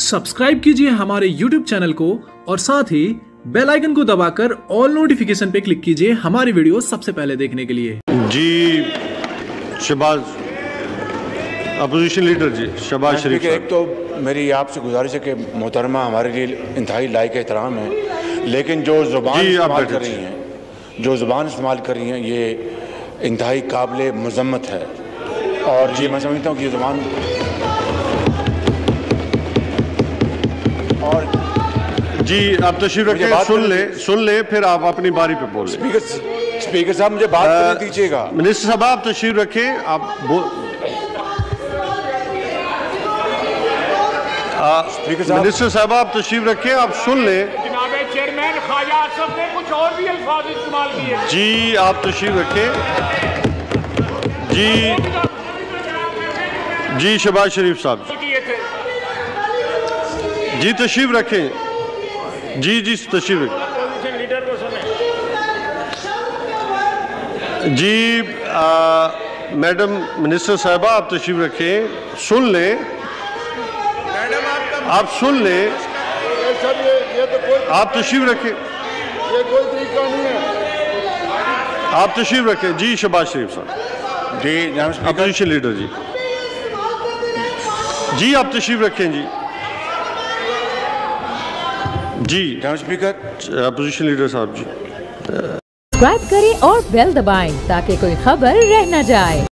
Subscribe कीजिए हमारे YouTube channel को और साथ ही बेल आइकन को दबाकर ऑल नोटिफिकेशन पे क्लिक कीजिए हमारी वीडियो सबसे पहले देखने के लिए। जी शहबाज, अपोजिशन लीडर जी शहबाज शरीफ, एक तो मेरी आपसे गुजारिश है कि मोहतरमा हमारे लिए इंतहाई लायक एहतराम है, लेकिन जो जुबान इस्तेमाल कर रही हैं ये इंतहाई काबिल मजम्मत है। और जी मैं समझता हूँ कि ये जुबान जी आप तशरीफ रखिए, सुन ले फिर आप अपनी बारी पे बोल। स्पीकर साहब मुझे बात करने दीजिएगा। मिनिस्टर साहब आप तशरीफ रखिए, आप मिनिस्टर साहब आप तशरीफ रखिए, आप सुन ले। चेयरमैन ख्वाजा आसफ ने कुछ और भी अल्फाज इस्तेमाल किए। जी आप तशरीफ रखिए। जी जी शहबाज शरीफ साहब जी तशरीफ रखें। जी जी तशरीफ रखें। जी मैडम मिनिस्टर साहिबा आप तशरीफ रखें, सुन लें आप, सुन लें आप, तशरीफ रखें, आप तशरीफ रखें। जी शहबाज शरीफ साहब जी अपोजिशन लीडर जी जी आप तशरीफ रखें। जी जी स्पीकर अपोजिशन लीडर साहब जी सब्सक्राइब करें और बेल दबाएं ताकि कोई खबर रह न जाए।